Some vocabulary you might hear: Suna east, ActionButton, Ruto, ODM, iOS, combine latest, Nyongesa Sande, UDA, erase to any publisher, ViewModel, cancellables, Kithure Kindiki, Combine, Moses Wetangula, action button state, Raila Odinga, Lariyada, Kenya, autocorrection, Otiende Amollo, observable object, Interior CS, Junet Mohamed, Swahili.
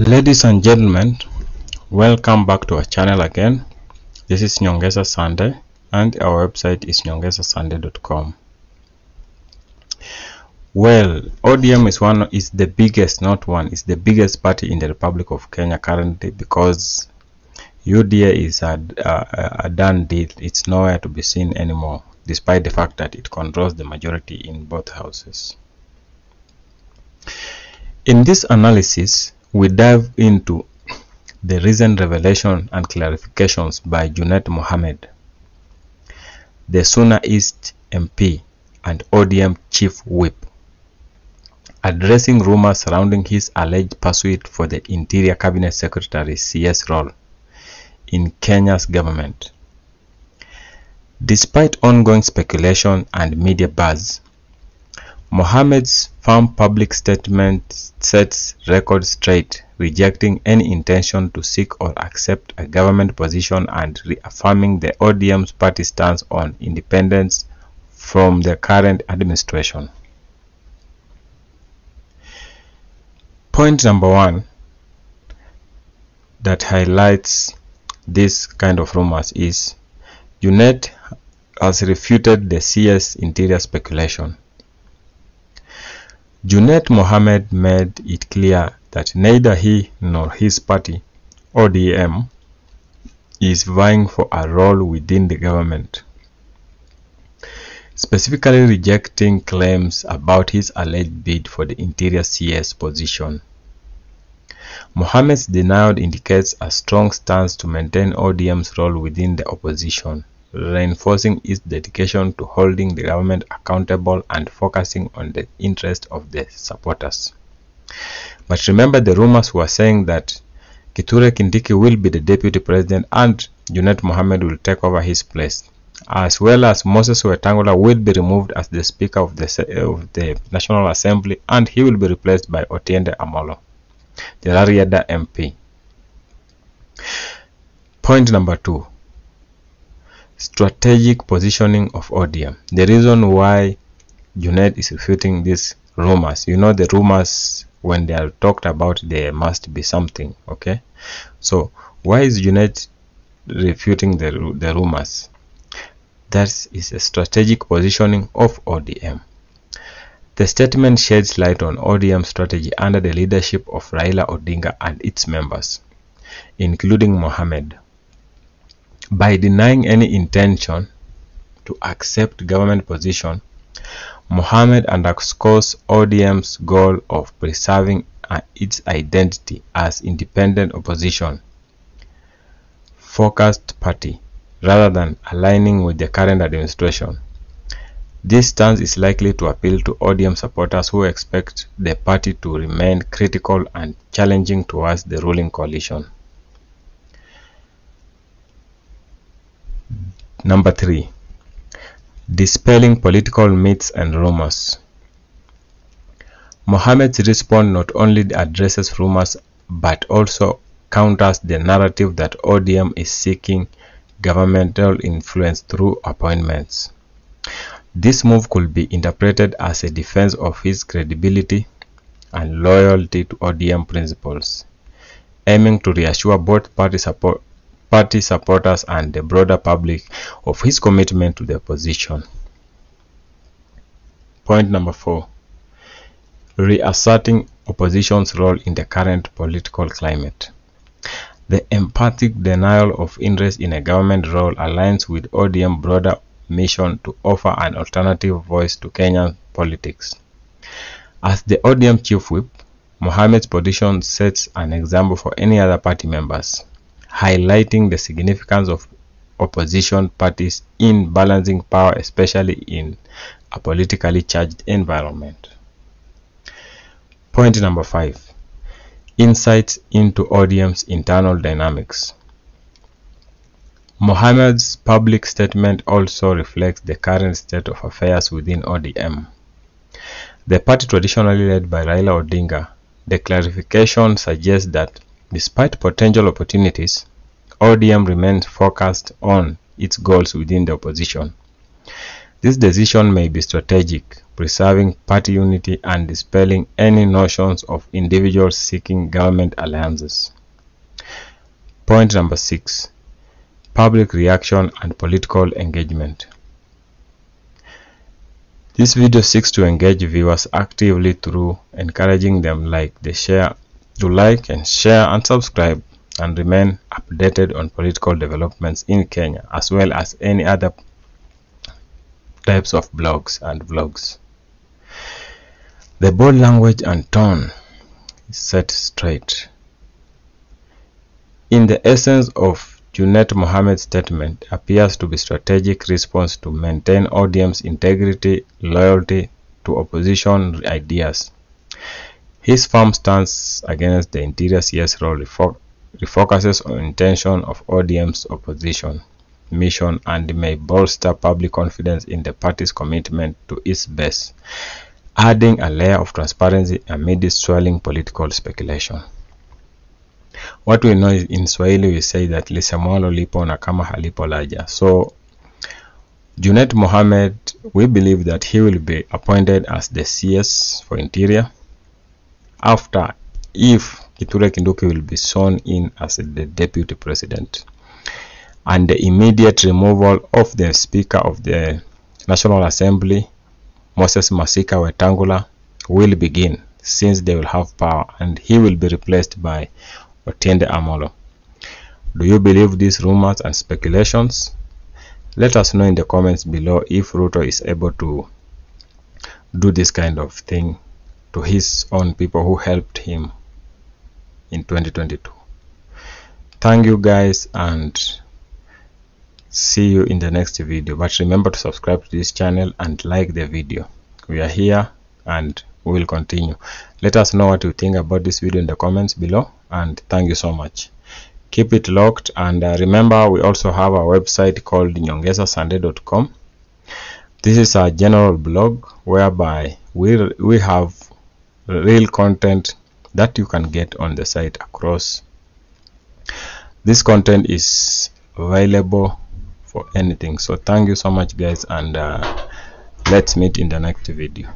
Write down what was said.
Ladies and gentlemen, welcome back to our channel again. This is Nyongesa Sande and our website is nyongesasande.com. Well, ODM is the biggest party in the Republic of Kenya currently, because UDA is a done deal. It's nowhere to be seen anymore, despite the fact that it controls the majority in both houses. In this analysis, we dive into the recent revelation and clarifications by Junet Mohamed, the Suna East MP and ODM Chief Whip, addressing rumors surrounding his alleged pursuit for the Interior Cabinet Secretary CS role in Kenya's government. Despite ongoing speculation and media buzz, Mohamed's firm public statement sets records straight, rejecting any intention to seek or accept a government position and reaffirming the ODM's party stance on independence from the current administration. Point number one that highlights this kind of rumors is Junet has refuted the CS Interior speculation. Junet Mohamed made it clear that neither he nor his party, ODM, is vying for a role within the government, specifically rejecting claims about his alleged bid for the Interior CS position. Mohamed's denial indicates a strong stance to maintain ODM's role within the opposition, reinforcing its dedication to holding the government accountable and focusing on the interest of the supporters. But remember, the rumors were saying that Kithure Kindiki will be the deputy president and Junet Mohamed will take over his place, as well as Moses Wetangula will be removed as the speaker of the National Assembly, and he will be replaced by Otiende Amollo, the Lariyada MP. Point number two, strategic positioning of ODM. The reason why Junet is refuting these rumors, you know, the rumors when they are talked about, there must be something, okay? So why is Junet refuting the rumors? That is a strategic positioning of ODM. The statement sheds light on ODM's strategy under the leadership of Raila Odinga and its members, including Mohamed. By denying any intention to accept government position, Mohamed underscores ODM's goal of preserving its identity as independent opposition focused party rather than aligning with the current administration. This stance is likely to appeal to ODM supporters who expect the party to remain critical and challenging towards the ruling coalition. Number three, dispelling political myths and rumors. Mohamed's response not only addresses rumors but also counters the narrative that ODM is seeking governmental influence through appointments. This move could be interpreted as a defense of his credibility and loyalty to ODM principles, aiming to reassure both party supporters and the broader public of his commitment to the position. Point number four, reasserting opposition's role in the current political climate. The emphatic denial of interest in a government role aligns with ODM's broader mission to offer an alternative voice to Kenyan politics. As the ODM Chief Whip, Mohamed's position sets an example for any other party members, highlighting the significance of opposition parties in balancing power, especially in a politically charged environment. Point number five, insights into ODM's internal dynamics. Mohamed's public statement also reflects the current state of affairs within ODM, the party traditionally led by Raila Odinga. The clarification suggests that despite potential opportunities, ODM remains focused on its goals within the opposition. This decision may be strategic, preserving party unity and dispelling any notions of individuals seeking government alliances. Point number 6. Public reaction and political engagement. This video seeks to engage viewers actively through encouraging them to like and share and subscribe, and remain updated on political developments in Kenya, as well as any other types of blogs and vlogs. The bold language and tone is set straight. In the essence of Junet Mohamed's statement appears to be strategic response to maintain ODM's integrity, loyalty to opposition ideas. His firm stance against the Interior CS role refocuses on intention of ODM's opposition mission and may bolster public confidence in the party's commitment to its base, adding a layer of transparency amid swelling political speculation. What we know is, in Swahili we say that lisemwalo lipo na kama halipo laja. So Junet Mohamed, we believe that he will be appointed as the CS for Interior after, if Kithure Kindiki will be sworn in as the deputy president, and the immediate removal of the Speaker of the National Assembly, Moses Wetangula, will begin, since they will have power, and he will be replaced by Otiende Amollo. Do you believe these rumors and speculations? Let us know in the comments below if Ruto is able to do this kind of thing to his own people who helped him in 2022. Thank you guys, and see you in the next video. But remember to subscribe to this channel and like the video. We are here and we will continue. Let us know what you think about this video in the comments below, and thank you so much. Keep it locked, and remember we also have a website called nyongesasande.com. This is our general blog whereby we have real content that you can get on the site across. This content is available for anything. So thank you so much guys, and let's meet in the next video.